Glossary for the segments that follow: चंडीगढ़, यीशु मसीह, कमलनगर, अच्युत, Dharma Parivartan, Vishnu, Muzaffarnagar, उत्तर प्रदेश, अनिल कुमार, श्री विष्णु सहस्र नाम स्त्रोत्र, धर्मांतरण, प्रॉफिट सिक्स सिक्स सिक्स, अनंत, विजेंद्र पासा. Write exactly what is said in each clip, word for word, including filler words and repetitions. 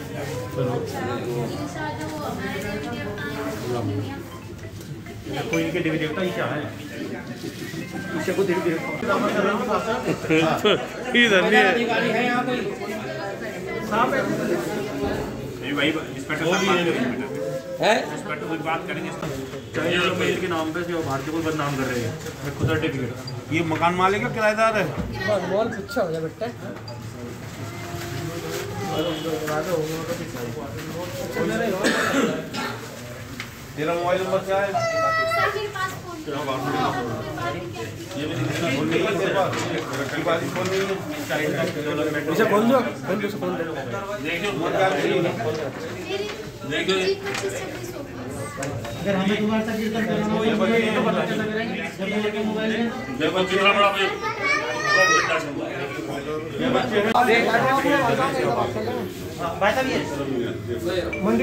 इनके देवी देवता ही क्या है? बात करेंगे के नाम पे जो भारतीय को बदनाम कर रहे हैं। ये मकान मालिक का किराएदार है। तेरा मोबाइल नंबर क्या है? मंडी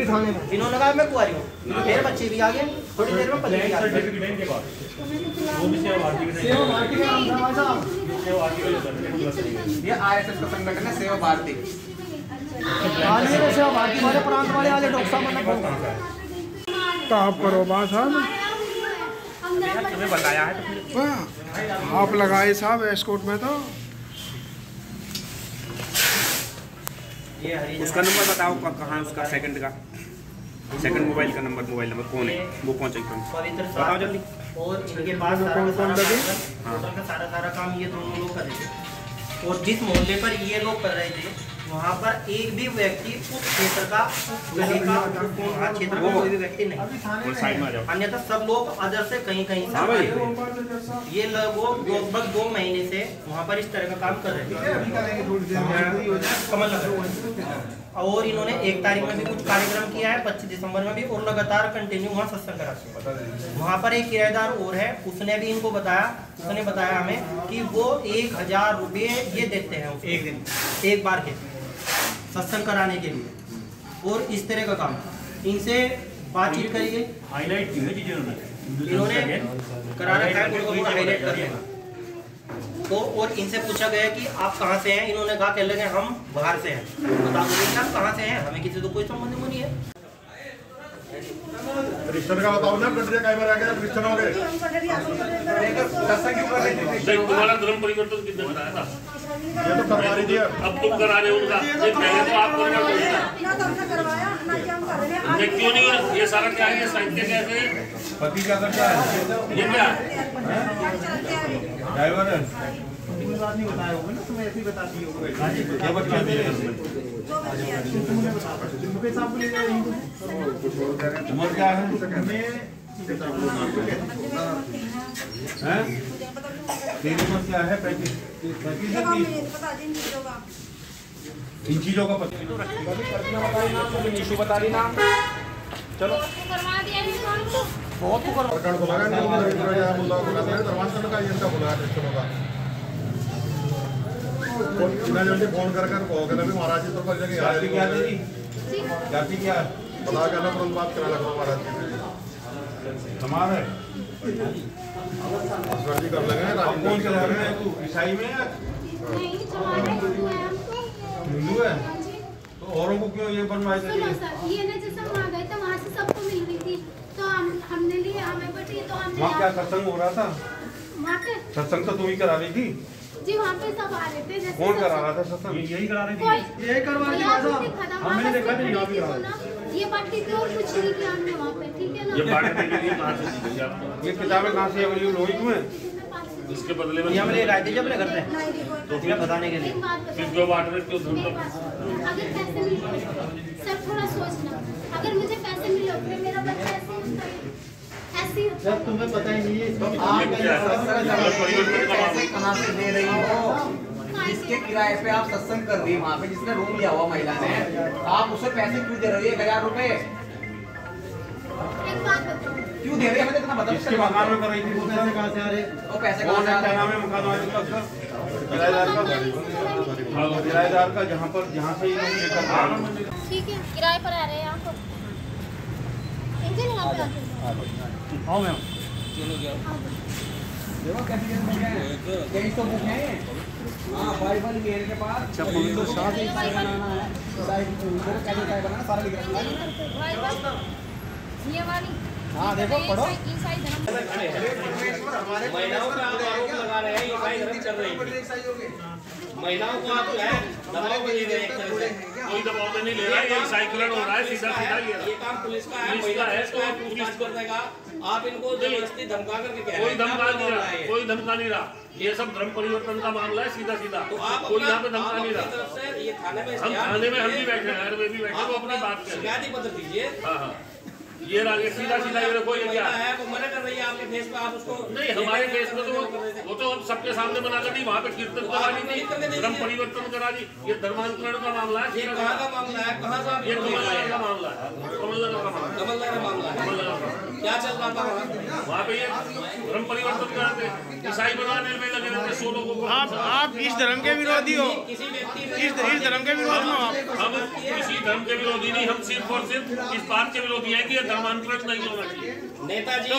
थाने में इन्होंने कहा मैं कुआरी हूँ, फिर बच्चे भी आ गए थोड़ी देर में पलट गए। ये आई एस एस का संगठन है सेवा भारती। सेवा भारती वाले प्रांत वाले वाले डॉक्टर तुम्हें बताया है तो आप लगाए साहब एस्कॉर्ट में। तो ये उसका नंबर बताओ कब कहाँ उसका सेकंड का सेकंड मोबाइल का नंबर मोबाइल नंबर कौन है वो कौन सा बताओ जल्दी। और इनके पास कौन कौन लगे होटल का सारा सारा काम ये दोनों लोग कर रहे थे। और जिस मोहल्ले पर ये लोग कर रहे थे वहाँ पर एक भी व्यक्ति उस क्षेत्र का व्यक्ति नहीं, अन्यथा सब लोग अदर से कहीं कहीं से ये लोग लगभग दो महीने से वहाँ पर इस तरह का काम कर रहे हैं। और इन्होंने एक तारीख में भी कुछ कार्यक्रम किया है, पच्चीस दिसंबर में भी, और लगातार कंटिन्यू वहाँ सत्संग करा। वहाँ पर एक किराएदार और है, उसने भी इनको बताया, उसने बताया हमें कि वो एक हजार रुपये ये देते हैं एक दिन एक बार के सत्संग कराने के लिए। और इस तरह का काम इनसे बातचीत करिए। हाईलाइट इन्होंने करा रखा है, उनको हाईलाइट कर देना। तो और इनसे पूछा गया कि आप कहाँ से हैं, इन्होंने कहा कह लगे हम बाहर से हैं। बता दो आप कहाँ से हैं, हमें किसी से तो कोई संबंध नहीं है। रिश्तेदार का बताओ ना, कंट्री का कैमरा आ गया रिश्तेदार हो गए दस्ता क्यों कर रहे थे? देख तुम्हारा धर्म परिवर्तन किसने बताया था? ये तो करवा रही थी, अब तुम करा रहे हो उनका। ये पहले तो आप करना चाहिए ना, ना तो हमने करवाया ना क्या हम कर रहे हैं। ये क्यों नहीं ये सारा क्या है? ये साहित्य कैसे पति का करता है? ये क्या ड्राइवर नहीं बताया होगा ना तुम्हें, ऐसे ही बता दिए होगा। क्या बच्चे थे मुकेश साहब को ले जाए इनको। उम्र क्या है हैं? तेरी उम्र क्या है? पैंतीस। इन चीजों का पता बता रही नाम चलो बहुत को लगा नहीं जल्दी फोन कर कर कहो कहना भी महाराज जी तो कर जाके यार क्या तेरी जाती क्या बता कहना तुरंत बात करा लगा महाराज जी हमारे महाराज जी कर लगे। कौन चला रहे हैं तू ईसाई में या हिंदू है? तो औरों को क्यों ये बनवाई थी? ये ना जैसे हम आ गए तो वहाँ से सबको मिल रही थी तो हम हमने लिए हमें बटी तो हमने वहाँ क्या सत्संग हो रहा था? वहाँ पे सत्संग तो तुम ही करा रही थी जी, वहाँ पे सब आ रहे थे। कौन करा रहा था सत्संग? यही करा रही थी, यही करवा रही थी। हमने देखा नहीं यहाँ भी करा ये बात की और कुछ नहीं किया हमने वहाँ पे, ठीक है ना? ये बात के लिए कहाँ से दी आपको? ये किताबें कहाँ से अवेलेबल हुई तुम्हें? इसके बदले में हम ले रहे थे जब अपने घर से टोपियाँ बताने के लिए फिर जो वाटर क्यों ढूंढो। अगर पैसे मिले सर थोड़ा सोचना, अगर मुझे पैसे मिले फिर मेरा बच्चा ऐसे जब तुम्हें पता ही नहीं है तो आप कहाँ से ले रही हो? जिसके किराए पे आप सत्संग कर रही है वहाँ पे, जिसने रूम लिया हुआ महिला ने, आप उसे पैसे क्यों दे रही है? हजार रुपए क्यों दे रही है? हमें इतना बता दो मकान में कर रही थी पैसे कहाँ से आ रहे? वो पैसे कहाँ से आ रहे? किराएदार का जहाँ पर जहाँ से ठीक है किराए पर आ रहे हैं आप आओ मैम चलो जाओ। देखो कैसे कैसे बुक है, तेईस सौ बुक है। अच्छा तो साथ ही बनाना है साइड उधर का क्या बनाना सारा लिख रखना है ये वाली। हां देखो पढ़ो महिलाओं का आरोप लगा रहे हैं ये भाई धर्म चल रही है महिलाओं को आप है दबाव दे रहे हैं कोई दबाव नहीं ले रहा है ये साइक्लोन हो रहा है सीधा सीधा ये काम पुलिस का है महिला है तो पुलिस कर देगा आप इनको जबरदस्ती धमका करके क्या कोई धमका नहीं रहा कोई धमका नहीं रहा ये सब धर्म परिवर्तन का मामला है सीधा सीधा कोई यहां पे धमका नहीं रहा। ये थाने में हम थाने में हम भी बैठे हैं हर वे भी बैठे वो अपनी बात करें शिकायत पत्र दीजिए। हां हां ये लागे सीधा सीधा ये कोई क्या है वो मना कर रही है आपके फेस पे आप उसको नहीं हमारे फेस पे तो वो तो हम सबके सामने बना कर दी वहाँ पे कीर्तन करा दी धर्म परिवर्तन करा दी ये धर्मांतरण का मामला है ये कहाँ का मामला है कहाँ से ये कमलनगर का मामला है कमलनगर का मामला कमलनगर मामला कमलनगर क्या चल रहा था वहाँ पे ये धर्म परिवर्तन कराते ईसाई बनाने में लगे रहते सौ लोगों को। आप इस धर्म के विरोधी हो इस धर्म के विरोध में आप हम किसी धर्म के विरोधी नहीं हम सिर्फ और सिर्फ इस बात के विरोधी है कि नेताजी तो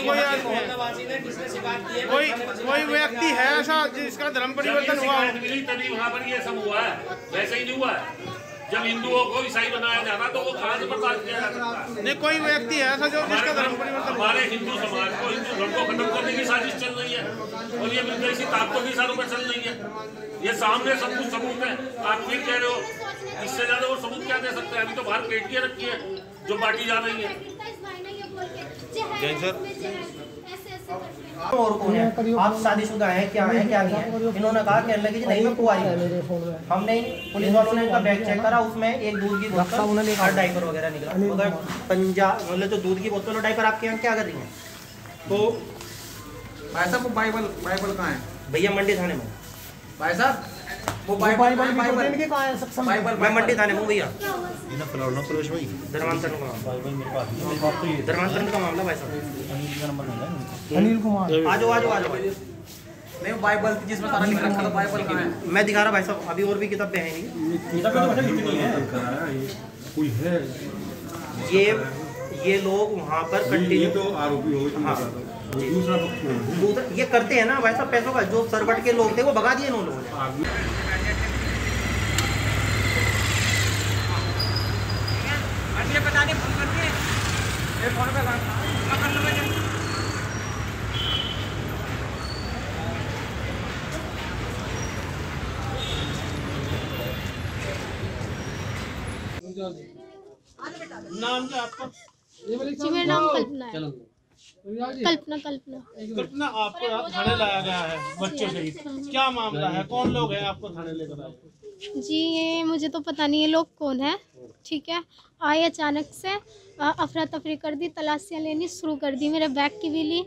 कोई कोई व्यक्ति है ऐसा जिसका धर्म परिवर्तन हुआ मिली तभी वहाँ पर ये सब हुआ है वैसे ही नहीं हुआ है जब हिंदुओं को ईसाई बनाया जा रहा तो वो कहाँ से बर्दाश्त किया जा सकता है। नहीं कोई व्यक्ति है ऐसा जो जिसका धर्म परिवर्तन हमारे हिंदू समाज को हिंदू धर्म को खत्म करने की साजिश चल रही है और ये विदेशी ताकतों के इशारों पर चल रही है ये सामने सब कुछ सबूत है। आप फिर कह रहे हो इससे ज्यादा वो सबूत क्या दे सकते हैं अभी तो बाहर पेट के रखी है जो बांटी जा रही है। जय सर और आप शादीशुदा हैं क्या है क्या नहीं है इन्होंने कहा कि अल्लाह की नहीं मैं कुंवारी हूं। हमने पुलिस वालों ने इनका बैग चेक करा उसमें एक दूध की बोतल और डाइपर वगैरह निकला मगर पंजाब मतलब जो दूध की बोतल और डाइपर आपके यहाँ क्या कर रही है तो भाई साहब बाइबल बाइबल कहाँ है भैया मंडी थाने में भाई साहब वो बाइबल बाइबल के कहां है सब समझ मैं मंडी थाने में भैया ये ना फैलाओ ना प्रवेश भाई धर्मांतरण का बाइबल मेरे पास है मेरे पास तो ये धर्मांतरण का मामला भाई साहब अनिल का नंबर है अनिल कुमार आ जाओ आ जाओ आ जाओ नहीं बाइबल जिसमें सारा लिख रखा था बाइबल कहां है मैं दिखा रहा भाई साहब अभी और भी किताब पे है नहीं किताब पे तो लिखी नहीं है कोई है ये ये लोग वहां पर कंटिन्यू तो आरोपी हो दूसरा दूसरा ये करते हैं ना भाई साहब पैसों का जो सरबट के लोग थे वो भगा दिए उन्होंने। अगले पता नहीं फोन करते हैं फोन पे कर लो मैं नाम क्या आपका जी मेरा नाम कल्पना है कल्पना कल्पना कल्पना आपको थाने लाया गया है बच्चों से क्या मामला है कौन लोग हैं आपको थाने लेकर आए। जी ये मुझे तो पता नहीं ये लोग कौन है ठीक है आए अचानक से अफरा तफरी कर दी तलाशियाँ लेनी शुरू कर दी मेरे बैग की भी ली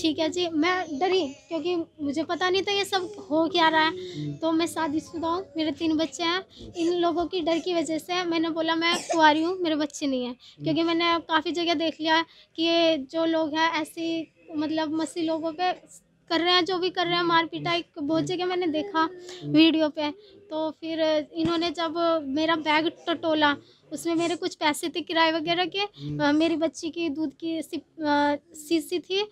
ठीक है जी मैं डरी क्योंकि मुझे पता नहीं था ये सब हो क्या रहा है तो मैं शादीशुदा हूँ मेरे तीन बच्चे हैं इन लोगों की डर की वजह से मैंने बोला मैं कुंवारी हूँ मेरे बच्चे नहीं हैं क्योंकि मैंने काफ़ी जगह देख लिया कि ये जो लोग हैं ऐसी मतलब मसी लोगों पर कर रहे हैं जो भी कर रहे हैं मार पिटाई बहुत जगह मैंने देखा वीडियो पे। तो फिर इन्होंने जब मेरा बैग टटोला उसमें मेरे कुछ पैसे थे किराए वगैरह के मेरी बच्ची की दूध की शीशी थी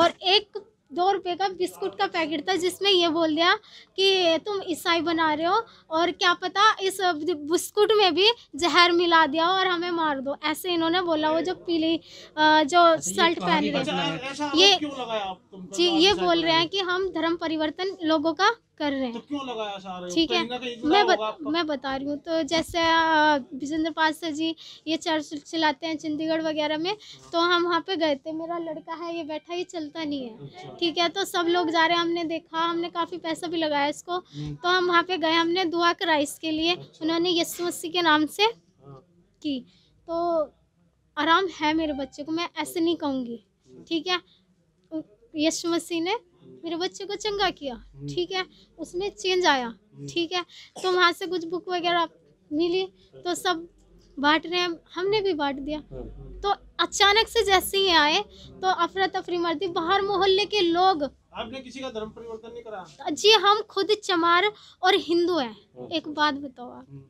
और एक दो रुपए का बिस्कुट का पैकेट था जिसमें ये बोल दिया कि तुम ईसाई बना रहे हो और क्या पता इस बिस्कुट में भी जहर मिला दिया और हमें मार दो ऐसे इन्होंने बोला। वो जो पीली जो शर्ट पहन रहे ये जी ये बोल रहे हैं कि हम धर्म परिवर्तन लोगों का कर रहे हैं क्यों लगाया ठीक है मैं बत, मैं बता रही हूँ। तो जैसे विजेंद्र पासा जी ये चर्च चलाते हैं चंडीगढ़ वगैरह में तो हम वहाँ पे गए थे मेरा लड़का है ये बैठा ये चलता नहीं है ठीक है तो सब लोग जा रहे हैं हमने देखा हमने काफ़ी पैसा भी लगाया इसको तो हम वहाँ पे गए हमने दुआ कराई इसके लिए उन्होंने यीशु मसीह के नाम से की तो आराम है मेरे बच्चे को मैं ऐसे नहीं कहूँगी ठीक है यीशु मसीह ने मेरे बच्चे को चंगा किया ठीक है उसमें चेंज आया ठीक है तो वहाँ से कुछ बुक वगैरह मिली तो सब बांट रहे हैं हमने भी बांट दिया। तो अचानक से जैसे ही आए तो अफरा तफरी मर दी बाहर मोहल्ले के लोग। आपने किसी का धर्म परिवर्तन नहीं करा? जी हम खुद चमार और हिंदू हैं। एक बात बताओ आप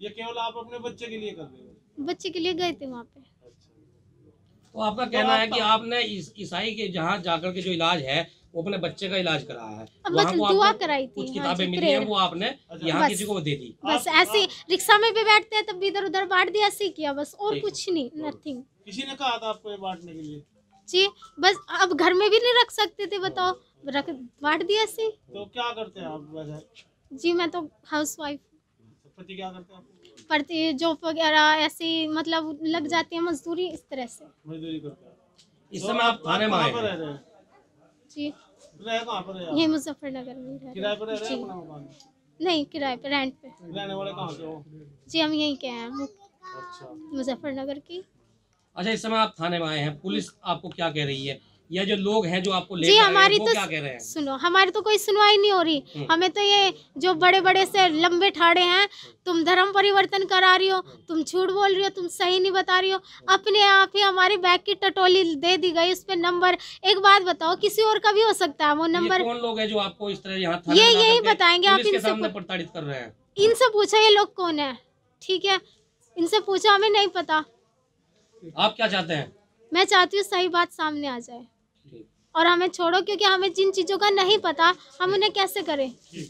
ये केवल आप अपने बच्चे के लिए कर रहे हो? बच्चे के लिए गए थे वहाँ पे। तो आपका कहना है कि आपने ईसाई के जहाँ जाकर के जो इलाज है वो अपने बच्चे का इलाज कराया है, वहाँ को दुआ कराई थी, कुछ किताबें मिली है वो आपने यहाँ किसी को दे दी। बस ऐसे रिक्शा में भी बैठते हैं तब इधर उधर बांट दिया, ऐसे किया बस, और कुछ नहीं, नथिंग। किसी ने कहा था आपको ये बांटने के लिए? जी बस, अब घर में भी नहीं रख सकते थे, बताओ रख बांट दिया ऐसे। तो क्या करते हैं आप? जी मैं तो हाउस वाइफ। पति क्या करते हैं? पढ़ती जॉब वगैरह ऐसे, मतलब लग जाती है मजदूरी, इस तरह से मजदूरी करते हैं। इस समय आप थाने में आए हैं? जी कहाँ पर? ये मुजफ्फरनगर में रह किराए पर रह रहे हैं? नहीं किराए पे, रेंट पे। रहने वाले कहाँ के हो? जी हम यहीं के हैं। अच्छा, मुजफ्फरनगर की। अच्छा, इस समय आप थाने में आए हैं, पुलिस आपको क्या कह रही है या जो लोग हैं जो आपको लेकर हमारी तो क्या कह रहे हैं? सुनो, हमारी तो कोई सुनवाई नहीं हो रही। हमें तो ये जो बड़े बड़े से लंबे ठाड़े हैं, तुम धर्म परिवर्तन करा रही हो, तुम झूठ बोल रही हो, तुम सही नहीं बता रही हो, अपने आप ही हमारी बैग की टटोली दे दी गई, उस पर नंबर। एक बात बताओ, किसी और का भी हो सकता है वो नंबर। कौन लोग है जो आपको इस तरह यहाँ थाने में यही बताएंगे? आप इनसे प्रताड़ित कर रहे हैं? इनसे पूछा ये लोग कौन है, ठीक है, इनसे पूछा, हमें नहीं पता। आप क्या चाहते हैं? मैं चाहती हूँ सही बात सामने आ जाए और हमें छोड़ो, क्योंकि हमें जिन चीजों का नहीं पता हम उन्हें कैसे करें। संजय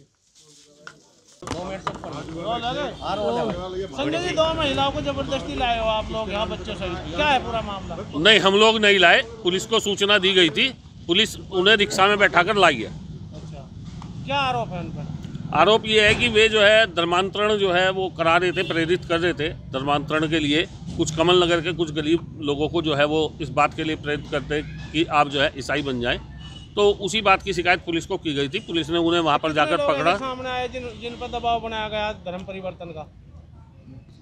जी, दो महिलाओं को जबरदस्ती लाए हो आप लोग यहाँ, बच्चों सहित, क्या है पूरा मामला? नहीं, हम लोग नहीं लाए, पुलिस को सूचना दी गई थी, पुलिस उन्हें रिक्शा में बैठाकर लाई है। अच्छा, क्या आरोप है उन पर? आरोप ये है कि वे जो है धर्मांतरण जो है वो करा रहे थे, प्रेरित कर रहे थे धर्मांतरण के लिए। कुछ कमल नगर के कुछ गरीब लोगों को जो है वो इस बात के लिए प्रेरित करते कि आप जो है ईसाई बन जाएं, तो उसी बात की शिकायत पुलिस को की गई थी। पुलिस ने उन्हें वहां पर जाकर पकड़ा। सामने आए जिन जिन पर दबाव बनाया गया धर्म परिवर्तन का,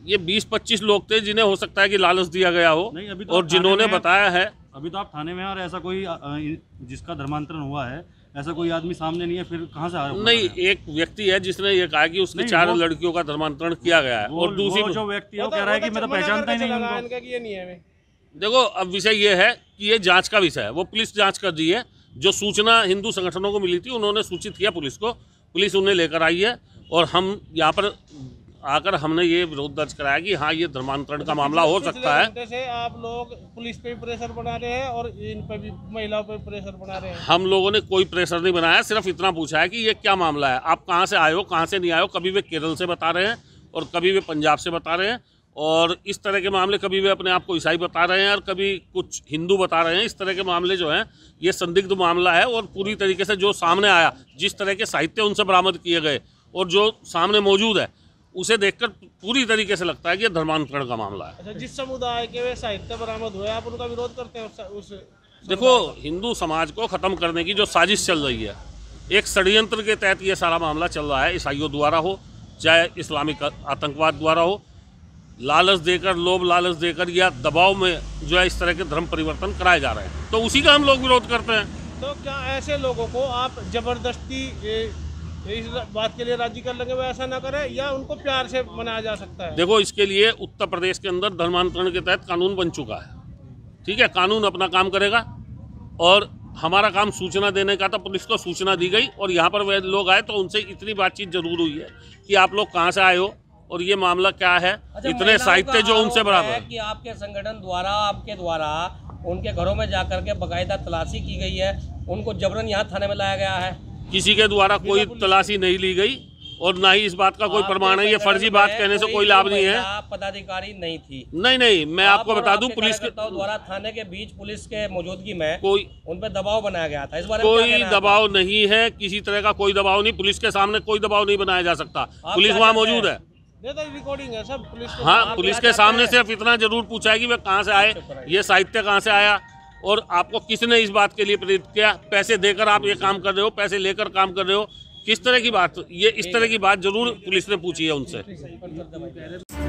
ये बीस पच्चीस लोग थे जिन्हें हो सकता है कि लालच दिया गया हो, तो और जिन्होंने बताया है। अभी तो आप थाने में हैं और ऐसा कोई जिसका धर्मांतरण हुआ है ऐसा कोई आदमी सामने नहीं है, फिर कहाँ से आरोप? नहीं, एक व्यक्ति है जिसने ये कहा कि उसने चार लड़कियों का धर्मांतरण किया गया है, और दूसरी जो व्यक्ति है वो कह रहा है कि मैं तो पहचानता ही नहीं है। देखो, अब विषय ये है कि ये जांच का विषय है, वो पुलिस जांच कर रही है। जो सूचना हिंदू संगठनों को मिली थी उन्होंने सूचित किया पुलिस को, पुलिस उन्हें लेकर आई है, और हम यहाँ पर आकर हमने ये विरोध दर्ज कराया कि हाँ ये धर्मांतरण का मामला हो सकता है। आप लोग पुलिस पे भी प्रेशर बना रहे हैं और इन पे भी, महिलाओं पे भी प्रेशर बना रहे हैं। हम लोगों ने कोई प्रेशर नहीं बनाया, सिर्फ इतना पूछा है कि ये क्या मामला है, आप कहाँ से आए हो, कहाँ से नहीं आए हो। कभी वे केरल से बता रहे हैं और कभी वे पंजाब से बता रहे हैं, और इस तरह के मामले, कभी वे अपने आप को ईसाई बता रहे हैं और कभी कुछ हिंदू बता रहे हैं। इस तरह के मामले जो हैं ये संदिग्ध मामला है, और पूरी तरीके से जो सामने आया, जिस तरह के साहित्य उनसे बरामद किए गए और जो सामने मौजूद है, उसे देखकर पूरी तरीके से लगता है कि यह धर्मांतरण का मामला है। अच्छा, जिस समुदाय के वे साहित्य बरामद हुए आप उनका विरोध करते हैं? उस देखो, हिंदू समाज को ख़त्म करने की जो साजिश चल रही है, एक षड्यंत्र के तहत ये सारा मामला चल रहा है, ईसाइयों द्वारा हो चाहे इस्लामिक आतंकवाद द्वारा हो, लालच देकर, लोभ लालच देकर या दबाव में जो है इस तरह के धर्म परिवर्तन कराए जा रहे हैं, तो उसी का हम लोग विरोध करते हैं। तो क्या ऐसे लोगों को आप जबरदस्ती इस बात के लिए राजी कर लेंगे, वो ऐसा ना करें, या उनको प्यार से मनाया जा सकता है? देखो, इसके लिए उत्तर प्रदेश के अंदर धर्मांतरण के तहत कानून बन चुका है, ठीक है, कानून अपना काम करेगा, और हमारा काम सूचना देने का था, पुलिस को सूचना दी गई, और यहाँ पर वे लोग आए तो उनसे इतनी बातचीत जरूर हुई है कि आप लोग कहाँ से आए हो और ये मामला क्या है। अच्छा, इतने साहित्य जो उनसे बराबर है कि आपके संगठन द्वारा, आपके द्वारा उनके घरों में जाकर के बकायदा तलाशी की गई है, उनको जबरन यहाँ थाने में लाया गया है। किसी के द्वारा कोई तलाशी नहीं ली गई और ना ही इस बात का कोई प्रमाण है। ये फर्जी बात कहने से कोई लाभ नहीं है। पदाधिकारी नहीं थी? नहीं नहीं, मैं आपको बता दूं, पुलिस के द्वारा थाने के बीच पुलिस के मौजूदगी में कोई उन पर दबाव बनाया गया था, इस बारे में कोई दबाव नहीं है, किसी तरह का कोई दबाव नहीं, पुलिस के सामने कोई दबाव नहीं बनाया जा सकता, पुलिस वहाँ मौजूद है। रिकॉर्डिंग है सब पुलिस को। हाँ, पुलिस के सामने सिर्फ इतना जरूर पूछा है कि वे कहाँ से आए, ये साहित्य कहाँ से आया, और आपको किसने इस बात के लिए प्रेरित किया, पैसे देकर आप ये काम कर रहे हो, पैसे लेकर काम कर रहे हो, किस तरह की बात, ये इस तरह की बात जरूर पुलिस ने पूछी है उनसे।